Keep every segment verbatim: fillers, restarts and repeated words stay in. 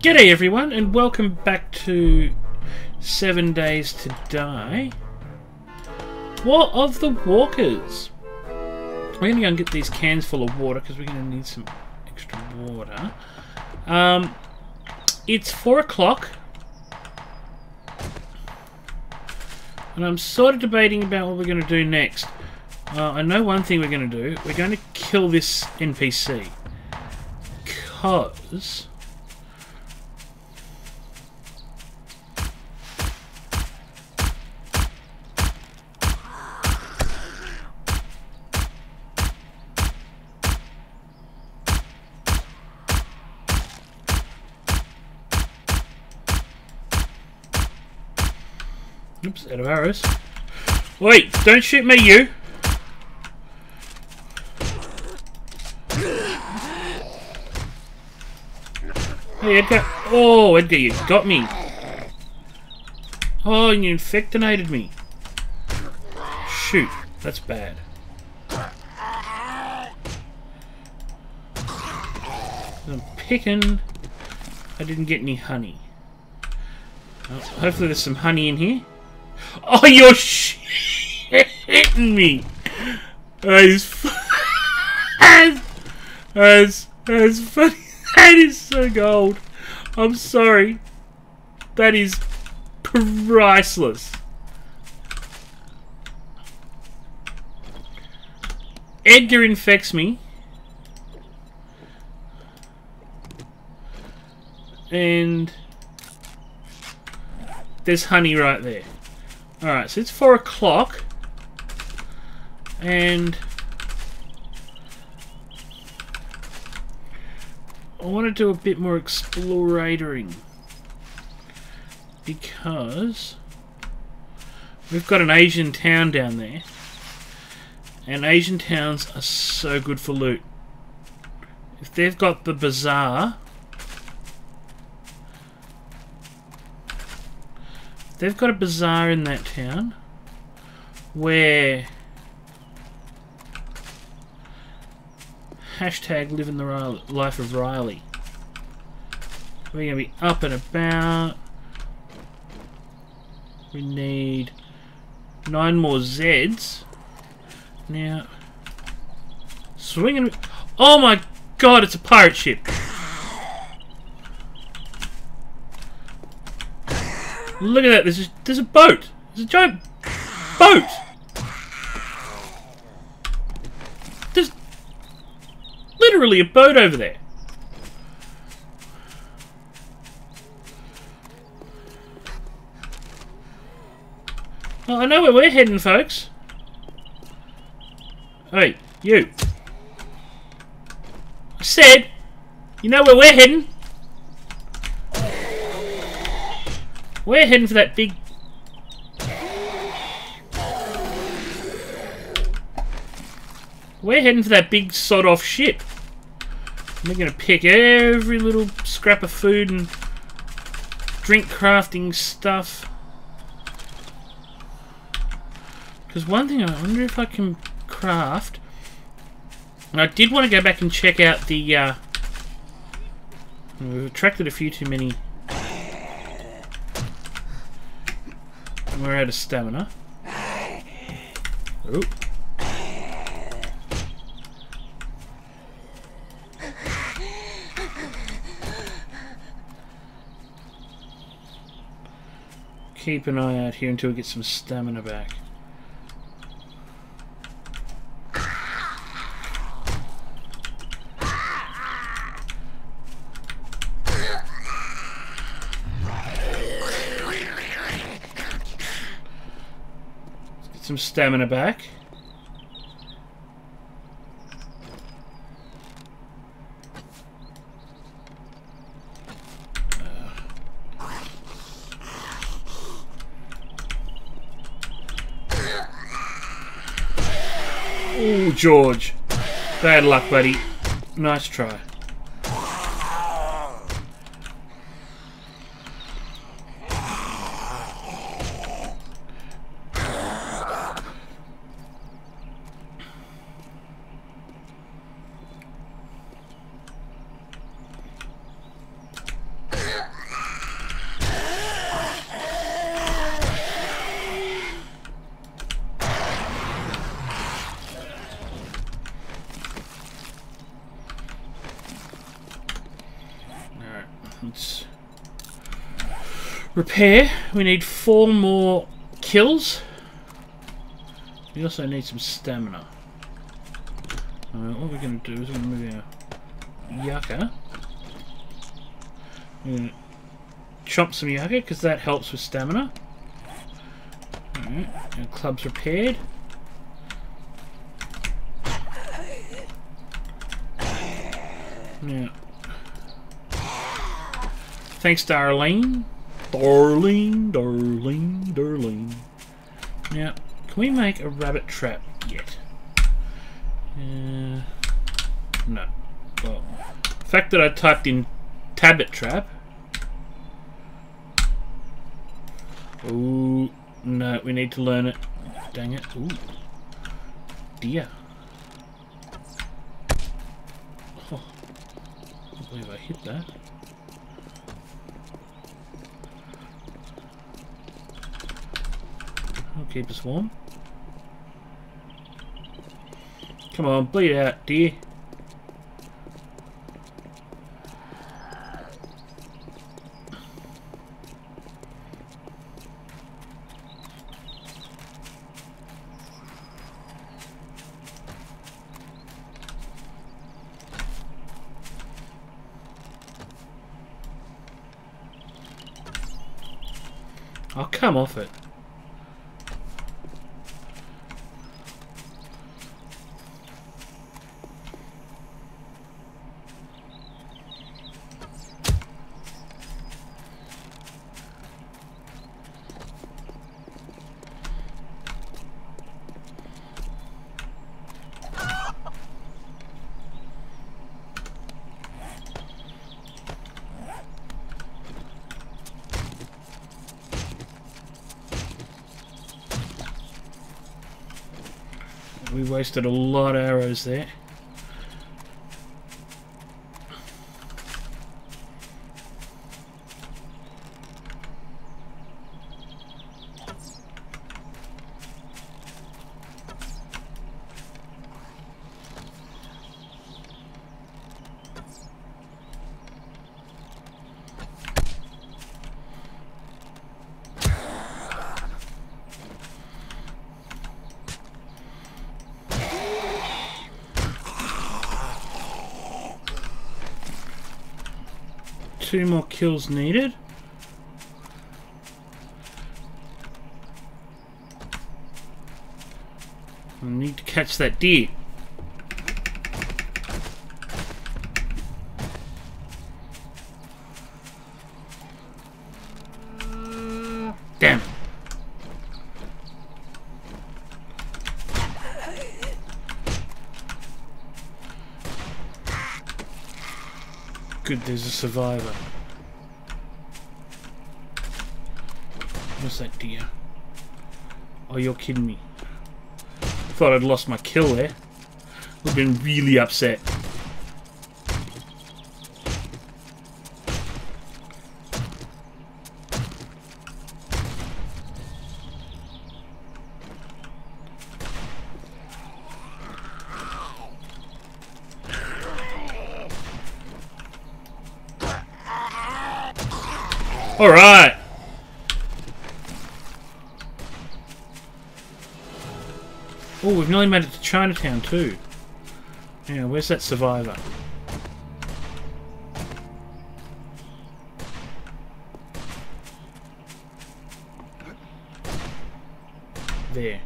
G'day everyone, and welcome back to Seven Days to Die. War of the Walkers. We're going to go and get these cans full of water, because we're going to need some extra water. Um, it's four o'clock. And I'm sort of debating about what we're going to do next. Uh, I know one thing we're going to do. We're going to kill this N P C. Because... oops, out of arrows. Wait, don't shoot me, you! Hey, Edgar. Oh, Edgar, you got me. Oh, and you infectinated me. Shoot, that's bad. I'm picking. I didn't get any honey. Oh, hopefully there's some honey in here. Oh, you're shitting me! That is fu that, is, that, is, that is funny. That is so gold. I'm sorry. That is priceless. Edgar infects me. And... there's honey right there. Alright, so it's four o'clock. And I want to do a bit more explorating. Because we've got an Asian town down there. And Asian towns are so good for loot. If they've got the bazaar, they've got a bazaar in that town where hashtag living the life of Riley. We're going to be up and about. We need nine more Zeds. Now, swinging. Oh my god, it's a pirate ship. Look at that, there's a, there's a boat! There's a giant boat! There's literally a boat over there. Well, I know where we're heading, folks. Hey, you. I said, you know where we're heading? We're heading for that big... We're heading for that big sod-off ship. We're going to pick every little scrap of food and drink crafting stuff. Because one thing, I wonder if I can craft... And I did want to go back and check out the... Uh... We've attracted a few too many... We're out of stamina. Ooh. Keep an eye out here until we get some stamina back. Some stamina back. Uh. Ooh, George. Bad luck, buddy. Nice try. Let's repair. We need four more kills. We also need some stamina. Uh, what we're going to do is we're going to move our yucca. We're going to chomp some yucca because that helps with stamina. Alright, our club's repaired. Now, thanks, Darlene. Darlene, Darlene, Darlene. Now, can we make a rabbit trap yet? Uh, no. Well, the fact that I typed in tabbit trap. Ooh, no, we need to learn it. Dang it. Ooh. Dear. Oh. I believe I hit that. I'll keep us warm. Come on, bleed out, dear. I'll come off it. We wasted a lot of arrows there. Two more kills needed. I need to catch that deer. Damn. Good, there's a survivor. What's that deer? Oh, you're kidding me. Thought I'd lost my kill there. Would have been really upset. All right. Oh, we've nearly made it to Chinatown too. Yeah, where's that survivor? There.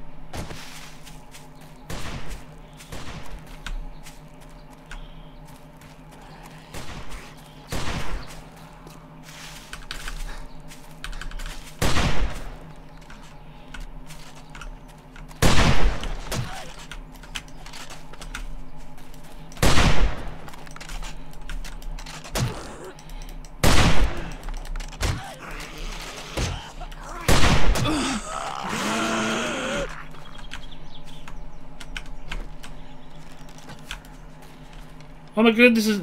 Oh my god, this is...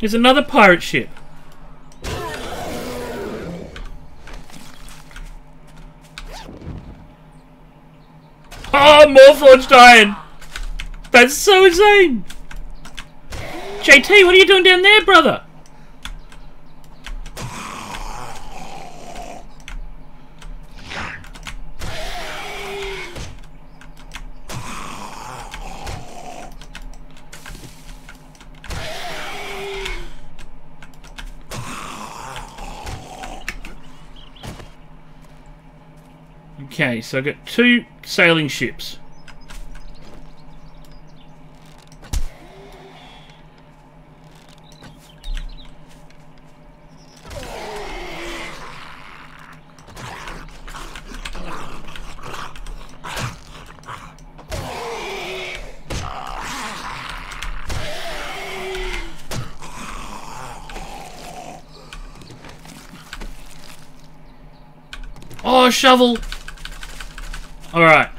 There's another pirate ship! Oh, more forged iron! That's so insane! J T, what are you doing down there, brother? Okay, so I've got two sailing ships. Oh, shovel! Alright.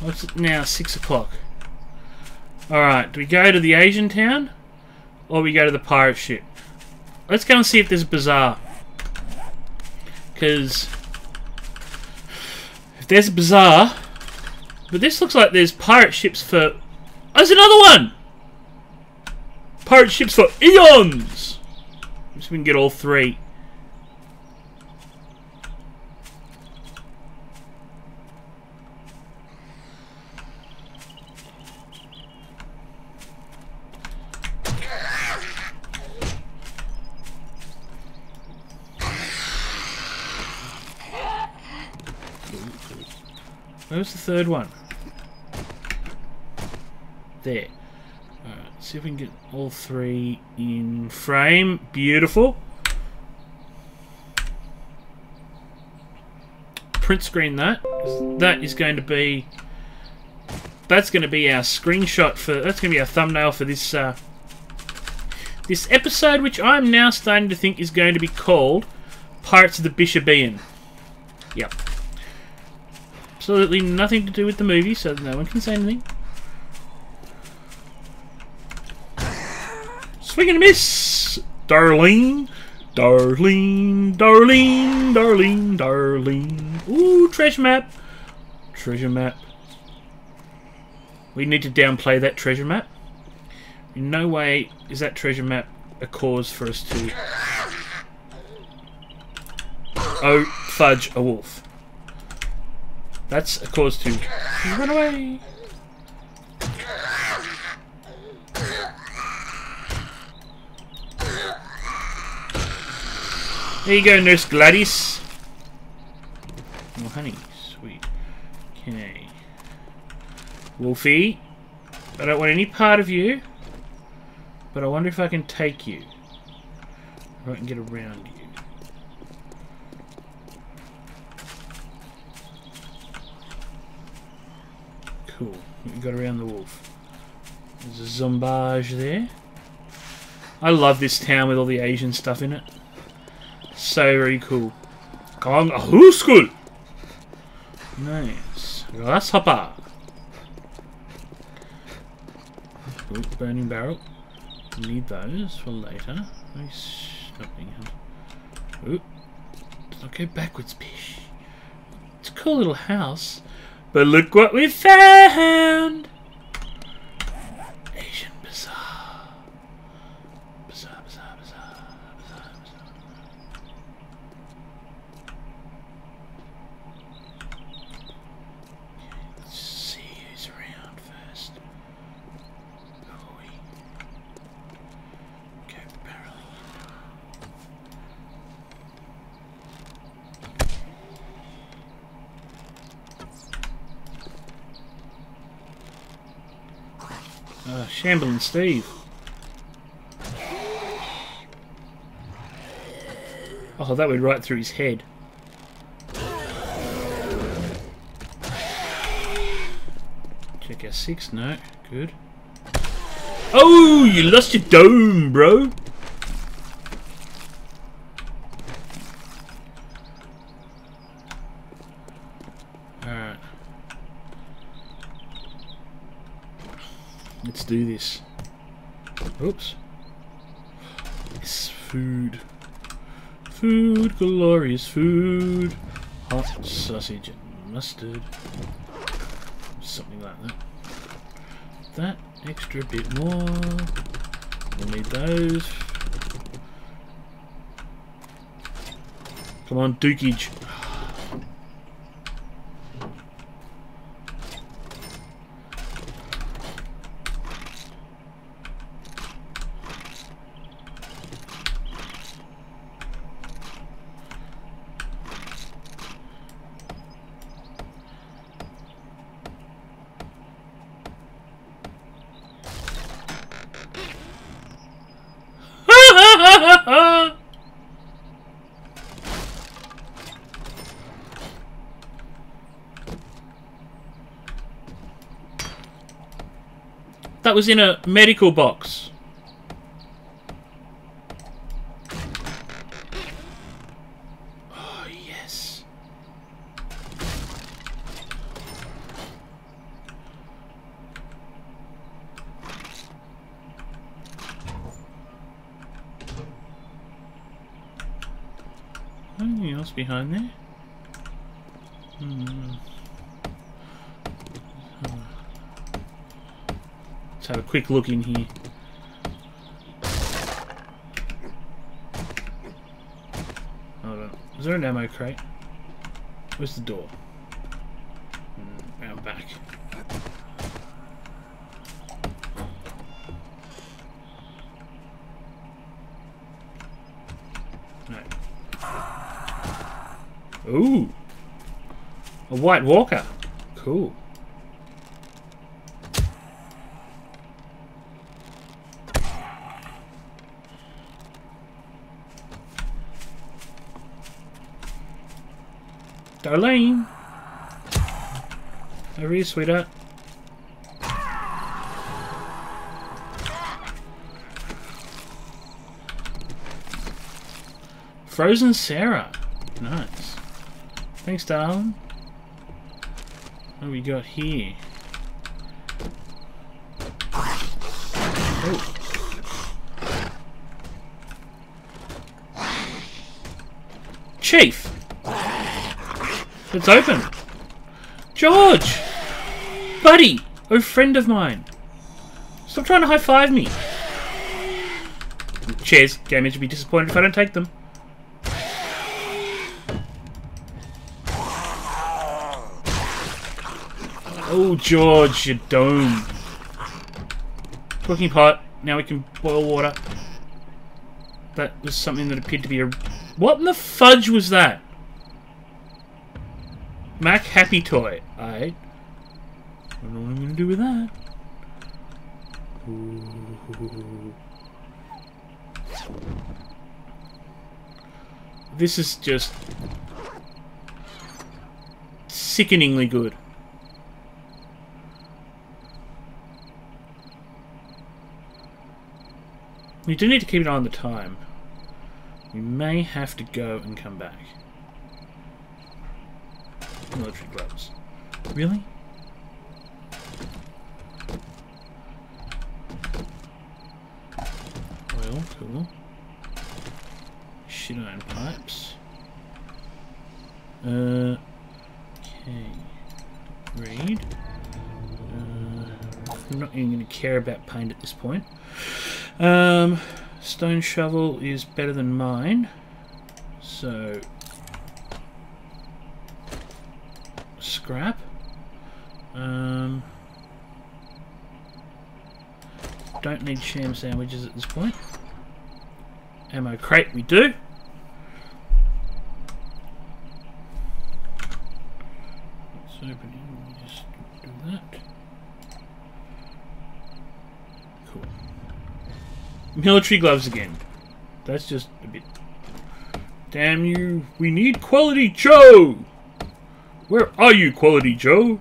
What's it now? Six o'clock. Alright, do we go to the Asian town? Or we go to the pirate ship? Let's go and see if there's a bazaar. Because if there's a bazaar... But this looks like there's pirate ships for... Oh, there's another one! Pirate ships for eons! So we can get all three. Where's the third one? There. Alright, see if we can get all three in frame. Beautiful. Print screen that. That is going to be... That's going to be our screenshot for... That's going to be our thumbnail for this, uh... this episode, which I'm now starting to think is going to be called Pirates of the Bishibbean. Yep. Absolutely nothing to do with the movie, so no one can say anything. Swing and a miss! Darling! Darling! Darling! Darling! Darling! Ooh, treasure map! Treasure map. We need to downplay that treasure map. In no way is that treasure map a cause for us to... Oh, fudge, a wolf. That's a cause to run away. There you go, Nurse Gladys. More honey, sweet. Okay. Wolfie, I don't want any part of you, but I wonder if I can take you. Or I can get around you. Cool. We got around the wolf. There's a zombage there. I love this town with all the Asian stuff in it. So very cool. Kong Ahu School! Nice. Grasshopper. Ooh, burning barrel. Need those for later. Oop. Don't go backwards, Pish. It's a cool little house. But look what we found! Asian bazaar. Bazaar, bazaar, bazaar, bazaar, bazaar. Let's see who's around first. Before we go barreling. Uh, Shambling Steve. Oh, that went right through his head. Check our six. No, good. Oh, you lost your dome, bro. Let's do this. Oops. It's food. Food, glorious food. Hot sausage and mustard. Something like that. That extra bit more. We'll need those. Come on, dukage. was in a medical box. Oh, yes. Anything else behind there? Hmm. Let's have a quick look in here. Hold on. Is there an ammo crate? Where's the door? Hmm, round back. No. Ooh! A white walker. Cool. Darlene! Over here, sweetheart. Frozen Sarah. Nice. Thanks, darling. What do we got here? Oh. Chief! It's open! George! Buddy! Oh, friend of mine! Stop trying to high-five me! Cheers. Game Edged will be disappointed if I don't take them. Oh, George, you dome. Cooking pot. Now we can boil water. That was something that appeared to be a... What in the fudge was that? Mac Happy Toy. I don't know what I'm going to do with that. Ooh. This is just... sickeningly good. We do need to keep an eye on the time. We may have to go and come back. Military gloves. Really? Oil, cool. Shit iron pipes. Uh, okay. Reed. Uh, I'm not even going to care about paint at this point. Um, stone shovel is better than mine, so scrap. Um, don't need sham sandwiches at this point. Ammo crate, we do. Let's open it and just do that. Cool. Military gloves again. That's just a bit... Damn you. We need Quality Joe! Where are you, Quality Joe?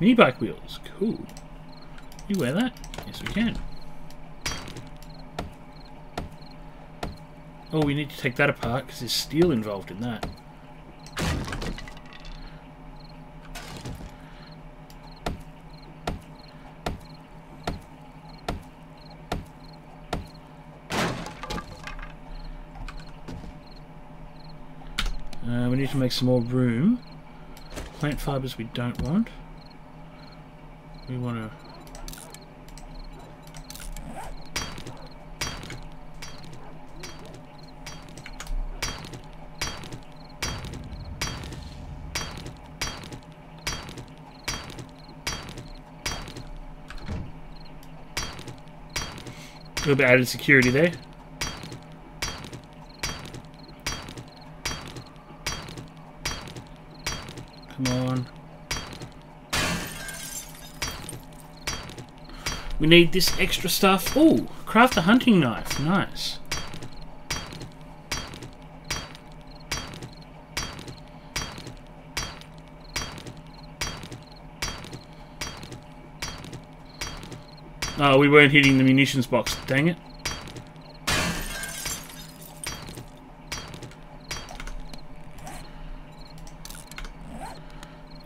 Mini bike wheels. Cool. You wear that? Yes, we can. Oh, we need to take that apart because there's steel involved in that. Uh, we need to make some more room. Plant fibers we don't want. We want to... A little bit added security there. We need this extra stuff. Ooh, craft a hunting knife. Nice. Uh, we weren't hitting the munitions box. Dang it.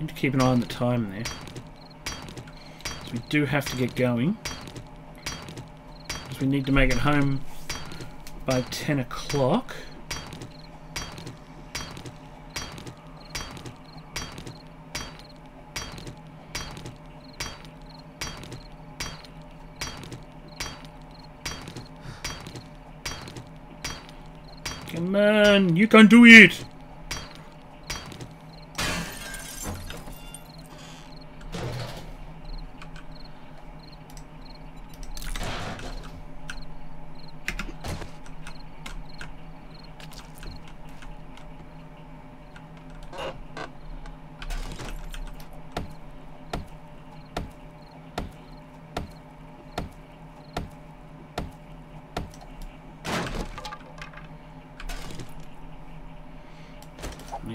Need to keep an eye on the time there. So we do have to get going. Because we need to make it home by ten o'clock. Come on, you can do it!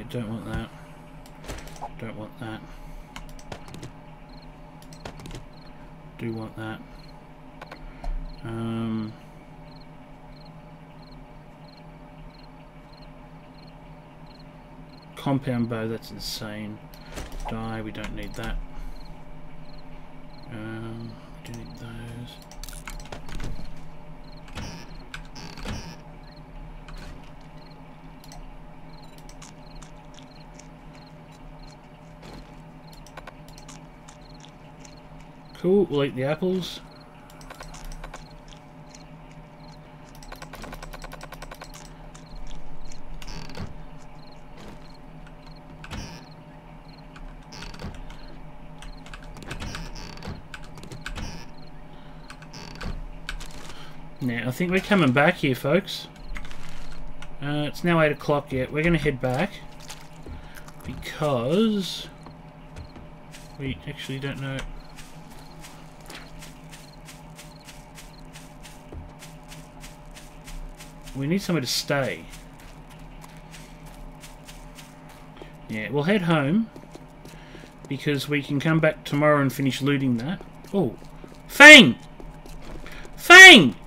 Don't want that. Don't want that. Do want that. Um, compound bow, that's insane. Die, we don't need that. Um, do need those. Cool, we'll eat the apples. Now, I think we're coming back here, folks. Uh, it's now eight o'clock yet. We're going to head back because we actually don't know. We need somewhere to stay. Yeah, we'll head home because we can come back tomorrow and finish looting that. Oh, Fang! Fang!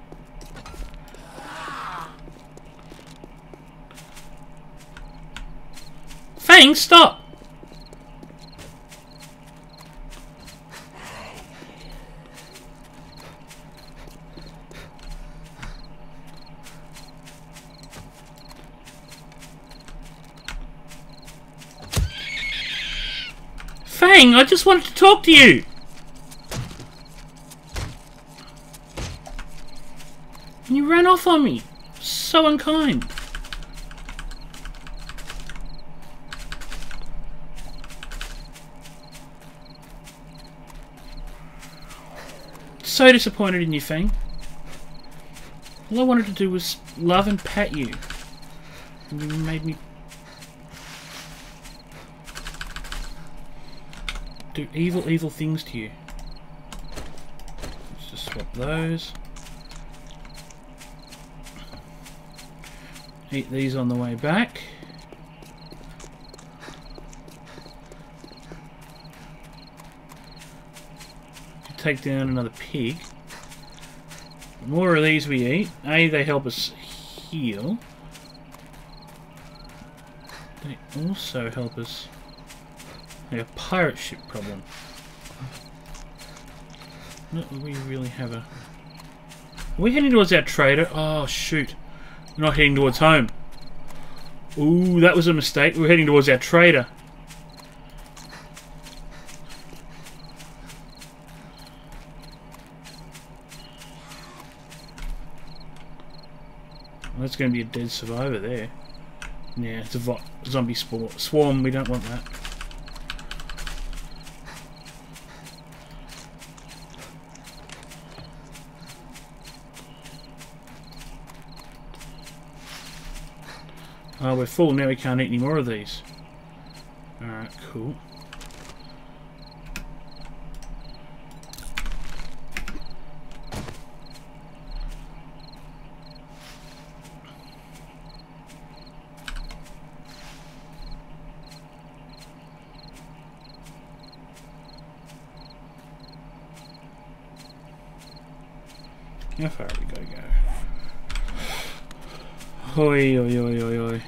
Fang, stop! I just wanted to talk to you! And you ran off on me! So unkind! So disappointed in you, Fang. All I wanted to do was love and pat you. And you made me... do evil, evil things to you. Let's just swap those. Eat these on the way back. Take down another pig. The more of these we eat, A, they help us heal. They also help us... a pirate ship problem. Not that we really have a... Are we heading towards our trader? Oh, shoot. We're not heading towards home. Ooh, that was a mistake. We're heading towards our trader. Well, that's going to be a dead survivor there. Yeah, it's a zombie swarm. We don't want that. Oh, we're full now, we can't eat any more of these. Alright, cool. How far are we going to go? Oi, oi, oi, oi, oi.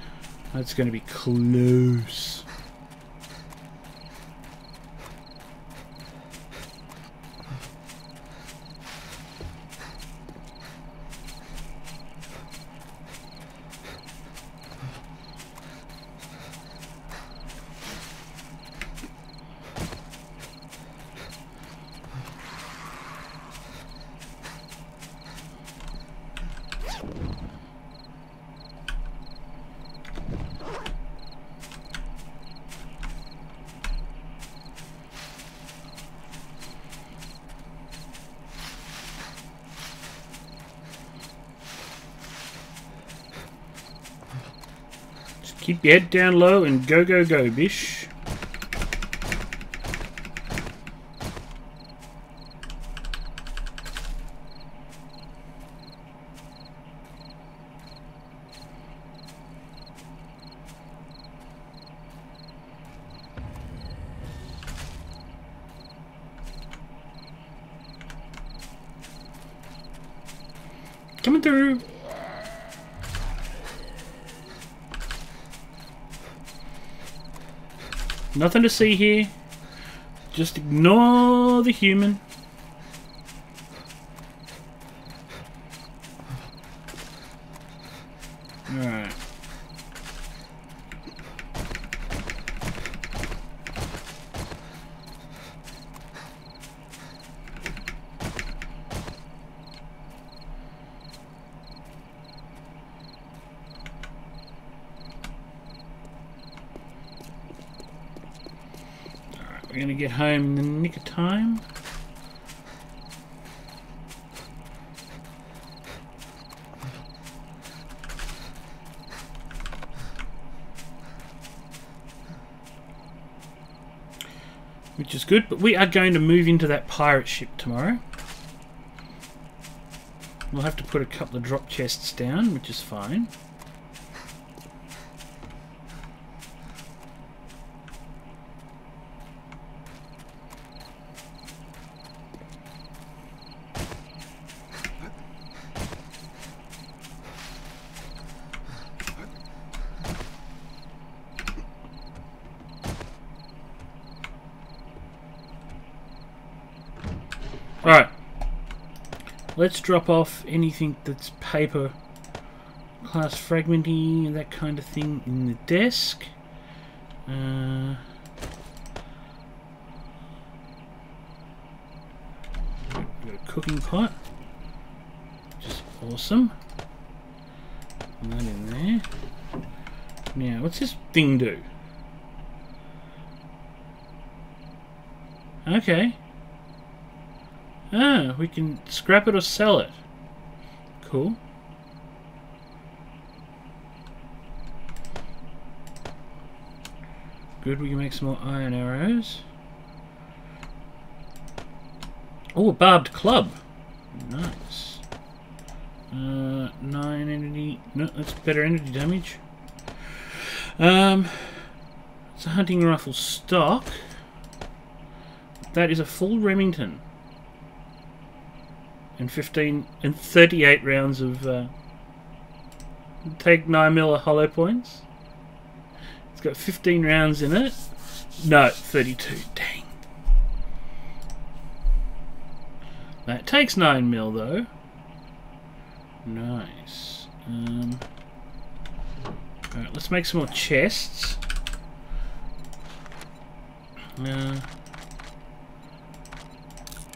That's going to be close. Keep your head down low and go, go, go, bish. Coming through. Nothing to see here. Just ignore the human. Alright. We're going to get home in the nick of time. Which is good, but we are going to move into that pirate ship tomorrow. We'll have to put a couple of drop chests down, which is fine. Let's drop off anything that's paper, class fragmenty and that kind of thing in the desk. Uh, we've got a cooking pot, which is awesome. And that in there. Now, what's this thing do? Okay. Ah, we can scrap it or sell it. Cool. Good, we can make some more iron arrows. Oh, a barbed club. Nice. Uh, nine energy. No, that's better energy damage. Um, it's a hunting rifle stock. That is a full Remington. And fifteen and thirty-eight rounds of uh, take nine mil hollow points. It's got fifteen rounds in it. No, thirty-two. Dang. That takes nine mil though. Nice. Um, all right, let's make some more chests. Uh,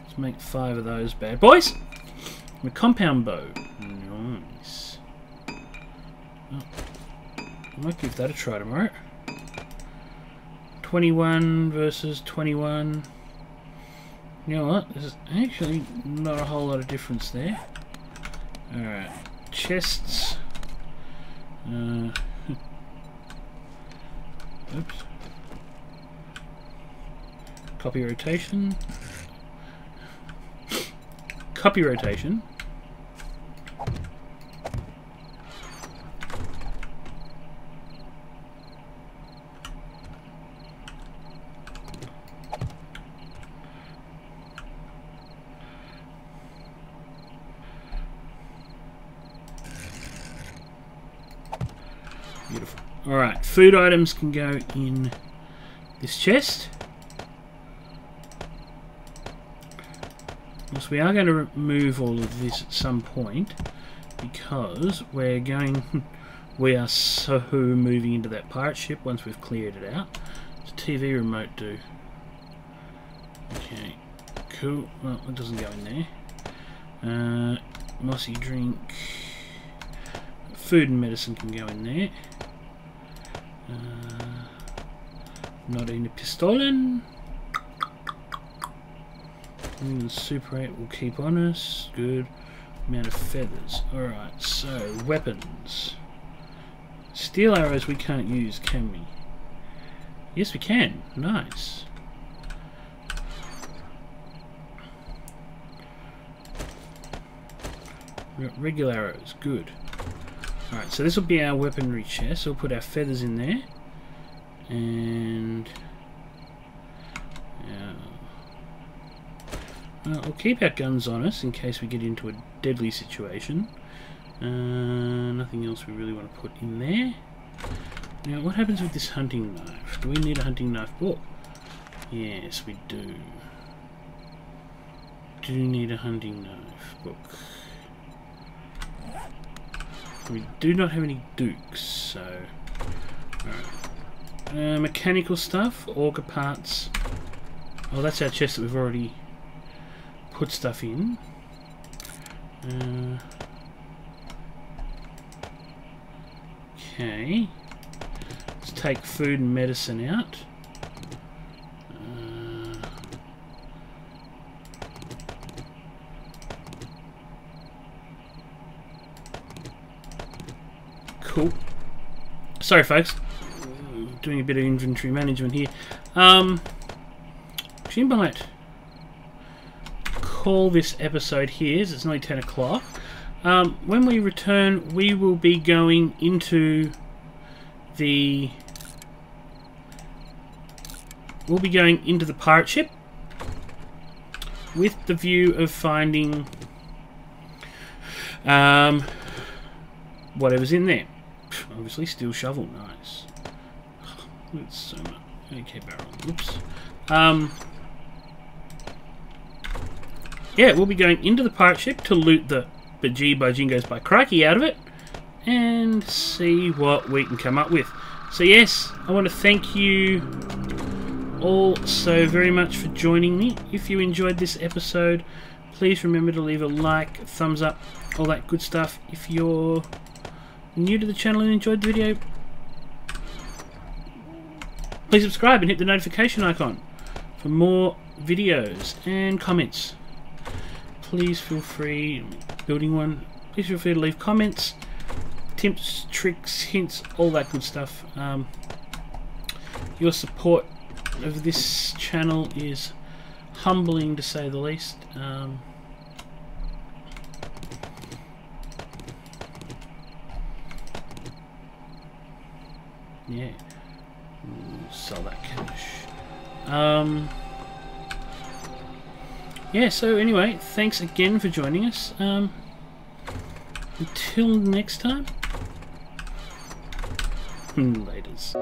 let's make five of those bad boys. A compound bow. Nice. Oh, I might give that a try tomorrow. twenty-one versus twenty-one. You know what? There's actually not a whole lot of difference there. Alright. Chests. Uh, oops. Copy rotation. Copy rotation. Beautiful. Alright, food items can go in this chest. Yes, we are going to remove all of this at some point because we're going... we are so moving into that pirate ship once we've cleared it out. What's the T V remote do? Okay, cool. Well, it doesn't go in there. Uh, mossy drink. Food and medicine can go in there. Uh, not in a pistolin. And the super eight will keep on us. Good amount of feathers. Alright, so weapons. Steel arrows we can't use, can we? Yes, we can. Nice. We've got regular arrows. Good. Alright, so this will be our weaponry chest. We'll put our feathers in there. And... Uh, well, we'll keep our guns on us in case we get into a deadly situation. Uh, nothing else we really want to put in there. Now, what happens with this hunting knife? Do we need a hunting knife book? Yes, we do. Do need a hunting knife book. We do not have any dukes, so... Alright. Uh, mechanical stuff, auger parts. Oh, that's our chest that we've already put stuff in. Uh... Okay, let's take food and medicine out. Uh, cool. Sorry, folks. Doing a bit of inventory management here. Um, Chimbite. Call this episode here. It's nearly ten o'clock. Um, when we return, we will be going into the we'll be going into the pirate ship with the view of finding um, whatever's in there. Obviously, steel shovel, nice. It's so much. Okay, barrel. Oops. Um, yeah, we'll be going into the pirate ship to loot the. But gee by jingos by crikey out of it and see what we can come up with. So yes, I want to thank you all so very much for joining me. If you enjoyed this episode, please remember to leave a like, a thumbs up, all that good stuff. If you're new to the channel and enjoyed the video, please subscribe and hit the notification icon for more videos and comments. Please feel free building one. Please feel free to leave comments, tips, tricks, hints, all that good stuff. Um, your support of this channel is humbling to say the least. Um, yeah, we'll sell that cash. Um, Yeah, so anyway, thanks again for joining us. Um, until next time, laters.